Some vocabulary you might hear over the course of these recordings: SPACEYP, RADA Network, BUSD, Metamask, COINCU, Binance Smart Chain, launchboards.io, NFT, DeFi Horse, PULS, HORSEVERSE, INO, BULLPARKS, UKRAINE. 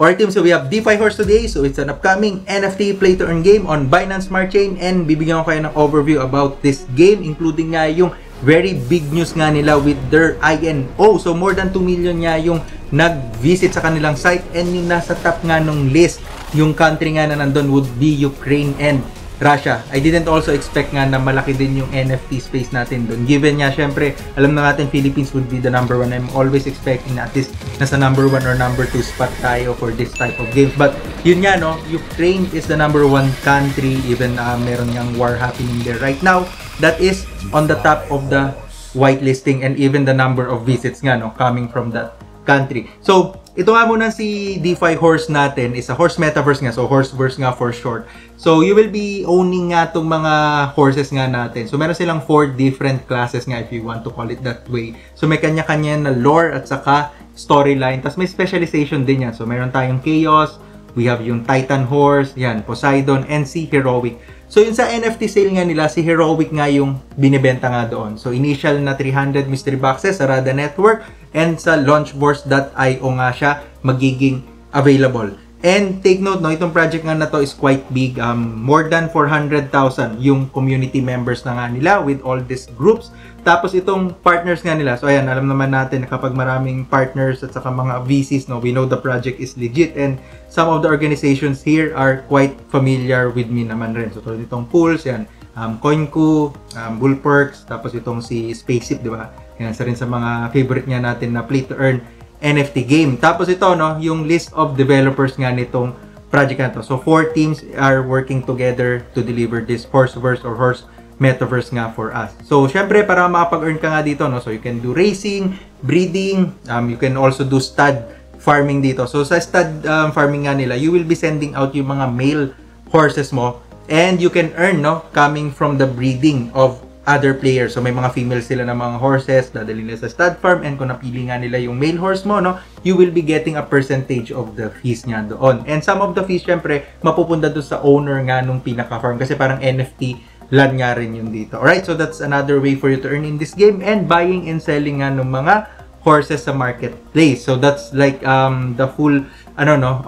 Alright team, so we have DeFi Horse today. So it's an upcoming NFT play to earn game on Binance Smart Chain, and bibigyan ko kayo ng overview about this game, including nga yung very big news nga nila with their INO. So more than 2 million nga yung nag-visit sa kanilang site, and yung nasa top nga nung list, yung country nga na nandun would be Ukraine and Russia. I didn't also expect nga na malaki din yung NFT space natin doon. Given nga, syempre, alam na natin Philippines would be the number one. I'm always expecting na at least nasa number one or number two spot tayo for this type of games. But yun nga, no? Ukraine is the number one country. Even meron niyang war happening there right now. That is on the top of the whitelisting, and even the number of visits nga, no? Coming from that country. So, ito nga muna si DeFi Horse natin is a horse metaverse nga, so HORSEVERSE nga for short. So you will be owning nga itong mga horses nga natin. So meron silang 4 different classes nga if you want to call it that way. So may kanya-kanya na lore at saka storyline. Tapos may specialization din yan. So meron tayong Chaos, we have yung Titan Horse, yan, Poseidon, and si Heroic. So yun sa NFT sale nga nila, si Heroic nga yung binibenta nga doon. So initial na 300 mystery boxes sa RADA Network. And sa launchboards.io nga siya magiging available. And take note, no, itong project nga na to is quite big. More than 400,000 yung community members na nga nila with all these groups. Tapos itong partners nga nila. So ayan, alam naman natin na kapag maraming partners at saka mga VCs, no, we know the project is legit. And some of the organizations here are quite familiar with me naman rin. So itong PULS, yan, COINCU, BULLPARKS, tapos itong si SPACEYP, di ba? Yan, isa rin sa mga favorite niya natin na play to earn NFT game. Tapos ito, no, yung list of developers nga nitong project na to. So 4 teams are working together to deliver this HORSEVERSE or Horse Metaverse nga for us. So syempre para makapag-earn ka nga dito, no, so you can do racing, breeding, you can also do stud farming dito. So sa stud farming nga nila, you will be sending out yung mga male horses mo, and you can earn, no, coming from the breeding of other players. So may mga females sila ng mga horses, dadali nila sa stud farm, and kung napili nga nila yung male horse mo, no, you will be getting a percentage of the fees niya doon. And some of the fees, syempre, mapupunta doon sa owner nga nung pinaka-farm kasi parang NFT land nga rin yun dito. Alright, so that's another way for you to earn in this game, and buying and selling nga ng mga horses sa marketplace. So that's like the full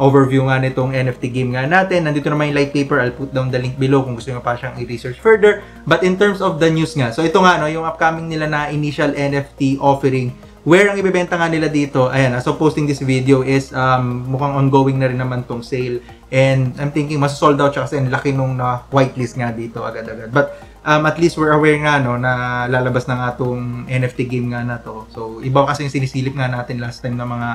overview nga nitong NFT game nga natin. Nandito naman yung light paper. I'll put down the link below kung gusto nyo pa siyang i-research further. But in terms of the news nga, so ito nga, no, yung upcoming nila na initial NFT offering, where ang ibebenta nga nila dito, ayan, so posting this video is mukhang ongoing na rin naman tong sale, and I'm thinking masosold out siya kasi laki nung whitelist nga dito agad-agad. But at least we're aware nga, no, na lalabas na nga itong NFT game nga na to. So iba kasi yung sinisilip nga natin last time na mga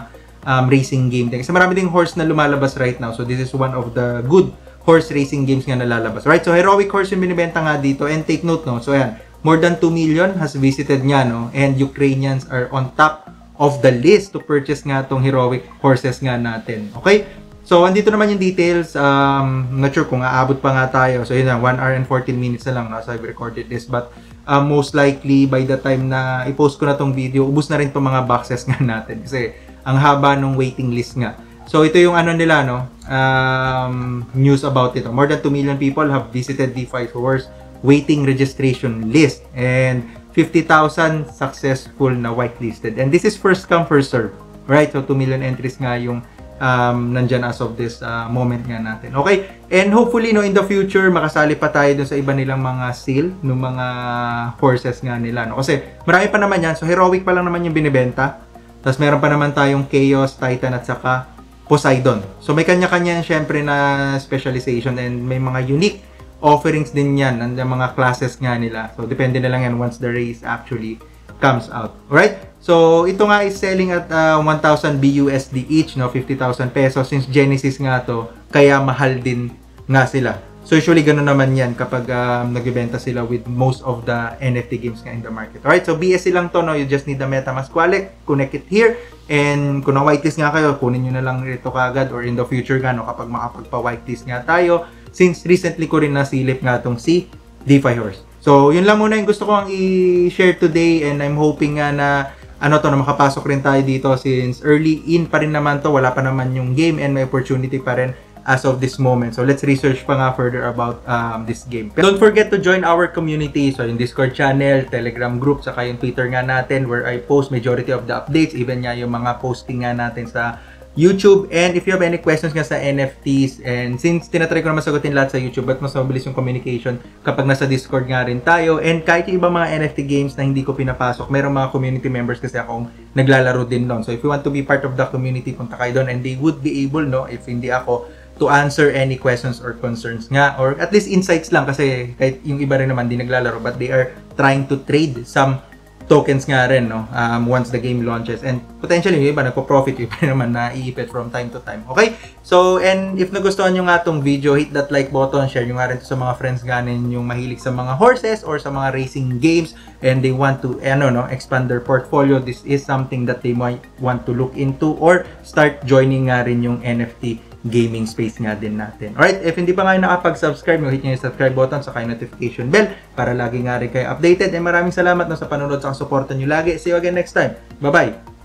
racing game din. Kasi marami ding horse na lumalabas right now. So this is one of the good horse racing games nga na lalabas. Right? So Heroic Horse yung binibenta nga dito. And take note, no, so ayan, more than 2 million has visited nga, no, and Ukrainians are on top of the list to purchase nga itong Heroic Horses nga natin. Okay? So, andito naman yung details. Not sure kung aabot pa nga tayo. So, yun lang. 1 hour and 14 minutes na lang. So, I've recorded this. But, most likely, by the time na i-post ko na tong video, ubus na rin itong mga boxes nga natin. Kasi, ang haba ng waiting list nga. So, ito yung ano nila, no? News about it. More than 2 million people have visited DeFi Horse waiting registration list. And, 50,000 successful na whitelisted. And this is first come, first serve. Right? So, 2 million entries nga yung nandyan as of this moment nga natin. Okay, and hopefully, no, in the future makasali pa tayo dun sa iba nilang mga sale ng mga horses nga nila, no? Kasi marami pa naman yan. So Heroic pa lang naman yung binibenta. Tapos meron pa naman tayong Chaos, Titan at saka Poseidon. So may kanya-kanya syempre na specialization, and may mga unique offerings din yan ng mga classes nga nila. So depende na lang yan once the race actually comes out. Alright? So, ito nga is selling at 1,000 BUSD each, no? 50,000 pesos. Since Genesis nga to, kaya mahal din nga sila. So, usually, ganun naman yan kapag nagbibenta sila with most of the NFT games nga in the market. Alright? So, BSC lang to, no? You just need the Metamask wallet. Connect it here. And kung na-whitelist nga kayo, kunin nyo na lang ito kagad, or in the future nga, no? Kapag makapagpa-whitelist nga tayo. Since recently ko rin nasilip nga tong si DeFi Horse. So, yun lang muna yung gusto kong i-share today, and I'm hoping nga na na makapasok rin tayo dito since early in pa rin naman to, wala pa naman yung game, and may opportunity pa rin as of this moment. So, let's research pa nga further about this game. Don't forget to join our community. So, yung Discord channel, Telegram group, saka yung Twitter nga natin where I post majority of the updates, even nga yung mga posting nga natin sa YouTube. And if you have any questions nga sa NFTs, and since tinatry ko naman sagutin lahat sa YouTube, but mas mabilis yung communication kapag nasa Discord nga rin tayo. And kahit yung ibang mga NFT games na hindi ko pinapasok, merong mga community members kasi akong naglalaro din nun. So if you want to be part of the community, punta kayo doon, and they would be able, no, if hindi ako, to answer any questions or concerns nga, or at least insights lang, kasi kahit yung iba rin naman di naglalaro, but they are trying to trade some tokens nga rin, no, once the game launches, and potentially yung iba nagpo-profit, yung iba naman naiipit from time to time. Okay, so, and if nagustuhan nyo nga tong video, hit that like button, share nyo nga rin to sa mga friends ganin yung mahilig sa mga horses or sa mga racing games, and they want to expand their portfolio. This is something that they might want to look into or start joining nga rin yung NFT gaming space nga din natin. Alright, if hindi pa kayo nakapag-subscribe, hit nyo yung subscribe button sa kayo notification bell para lagi nga rin kayo updated. And maraming salamat na sa panunod sa suporta nyo lagi. See you again next time. Bye-bye!